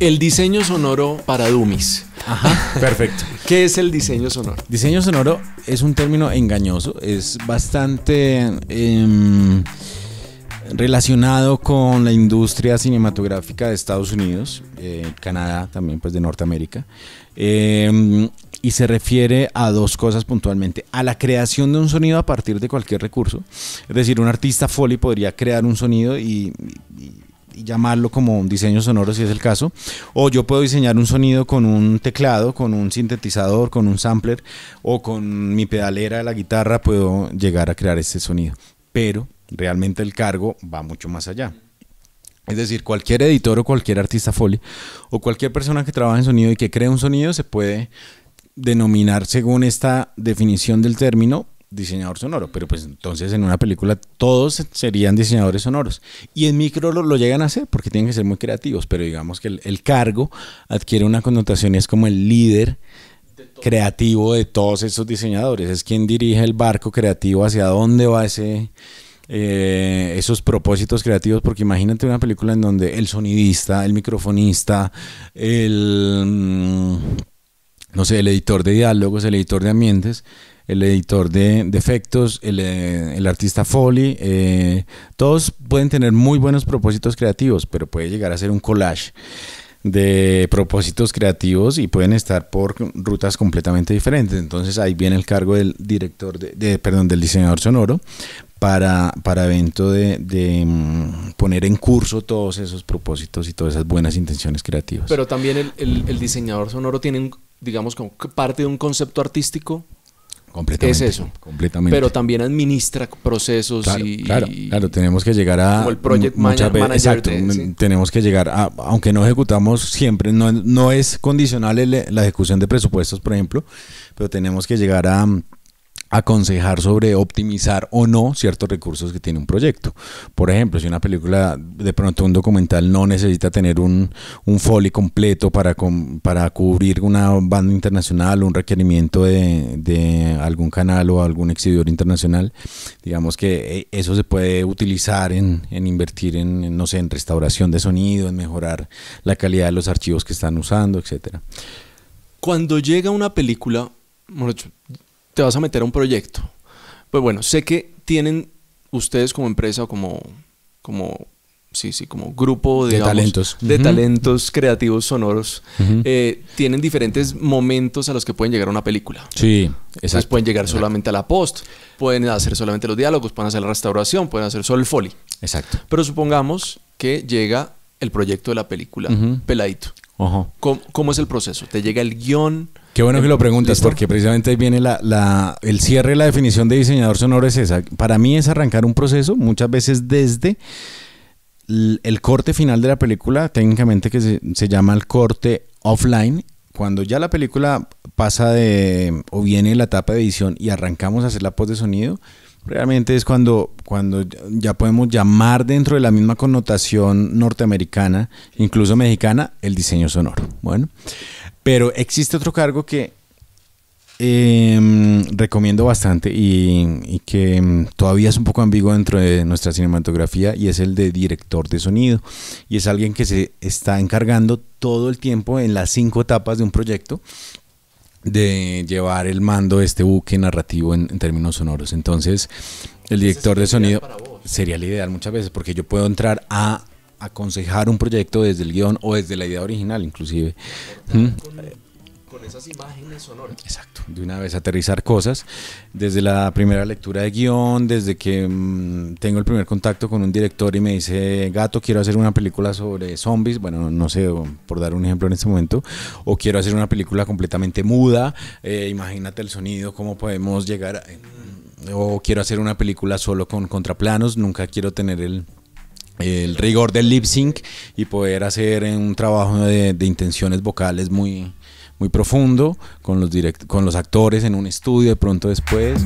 El diseño sonoro para dummies. Ajá, perfecto. ¿Qué es el diseño sonoro? Diseño sonoro es un término engañoso, es bastante relacionado con la industria cinematográfica de Estados Unidos, Canadá, también pues de Norteamérica, y se refiere a dos cosas puntualmente: a la creación de un sonido a partir de cualquier recurso, es decir, un artista Foley podría crear un sonido y llamarlo como un diseño sonoro si es el caso, o yo puedo diseñar un sonido con un teclado, con un sintetizador, con un sampler o con mi pedalera de la guitarra puedo llegar a crear ese sonido, pero realmente el cargo va mucho más allá. Es decir, cualquier editor o cualquier artista Foley o cualquier persona que trabaja en sonido y que cree un sonido se puede denominar, según esta definición del término, diseñador sonoro. Pero pues entonces en una película todos serían diseñadores sonoros, y en micro lo llegan a hacer porque tienen que ser muy creativos, pero digamos que el cargo adquiere una connotación y es como el líder creativo de todos esos diseñadores, es quien dirige el barco creativo hacia dónde va ese... esos propósitos creativos, porque imagínate una película en donde el sonidista, el microfonista, no sé, el editor de diálogos, el editor de ambientes, el editor de efectos, el artista Foley, todos pueden tener muy buenos propósitos creativos, pero puede llegar a ser un collage de propósitos creativos y pueden estar por rutas completamente diferentes. Entonces ahí viene el cargo del director del diseñador sonoro para evento de poner en curso todos esos propósitos y todas esas buenas intenciones creativas. Pero también el diseñador sonoro tiene, digamos, como parte de un concepto artístico. Completamente, es eso, completamente. Pero también administra procesos, claro, y... Claro, tenemos que llegar a... Como el project manager. Exacto, ¿sí? Tenemos que llegar a... Aunque no ejecutamos siempre, no es condicional la ejecución de presupuestos, por ejemplo, pero tenemos que llegar a aconsejar sobre optimizar o no ciertos recursos que tiene un proyecto. Por ejemplo, si una película, de pronto un documental, no necesita tener un Foley completo para cubrir una banda internacional o un requerimiento de algún canal o algún exhibidor internacional, digamos que eso se puede utilizar en invertir en, no sé, en restauración de sonido, en mejorar la calidad de los archivos que están usando, etcétera. Cuando llega una película, te vas a meter a un proyecto, pues bueno, sé que tienen ustedes como empresa o como grupo, digamos, de talentos, talentos creativos sonoros, tienen diferentes momentos a los que pueden llegar a una película. Sí, exacto. Entonces pueden llegar solamente a la post, pueden hacer solamente los diálogos, pueden hacer la restauración, pueden hacer solo el Foley. Exacto. Pero supongamos que llega el proyecto de la película, peladito. ¿Cómo es el proceso? ¿Te llega el guión? Qué bueno que lo preguntas. ¿Listo? Porque precisamente ahí viene el cierre. La definición de diseñador sonoro es esa. Para mí es arrancar un proceso, muchas veces desde el corte final de la película, técnicamente que se llama el corte offline. Cuando ya la película pasa o viene la etapa de edición y arrancamos a hacer la post de sonido, realmente es cuando ya podemos llamar, dentro de la misma connotación norteamericana, incluso mexicana, el diseño sonoro. Bueno, pero existe otro cargo que recomiendo bastante y que todavía es un poco ambiguo dentro de nuestra cinematografía, y es el de director de sonido, y es alguien que se está encargando todo el tiempo en las 5 etapas de un proyecto de llevar el mando de este buque narrativo en términos sonoros. Entonces el director de sonido sería el ideal muchas veces, porque yo puedo entrar a aconsejar un proyecto desde el guión o desde la idea original, inclusive con esas imágenes sonoras. Exacto, de una vez aterrizar cosas desde la primera lectura de guión, desde que tengo el primer contacto con un director y me dice: Gato, quiero hacer una película sobre zombies, bueno, no sé, por dar un ejemplo en este momento, o quiero hacer una película completamente muda, imagínate el sonido, cómo podemos llegar o quiero hacer una película solo con contraplanos, nunca quiero tener el rigor del lip sync y poder hacer un trabajo de intenciones vocales muy profundo con los actores en un estudio de pronto después.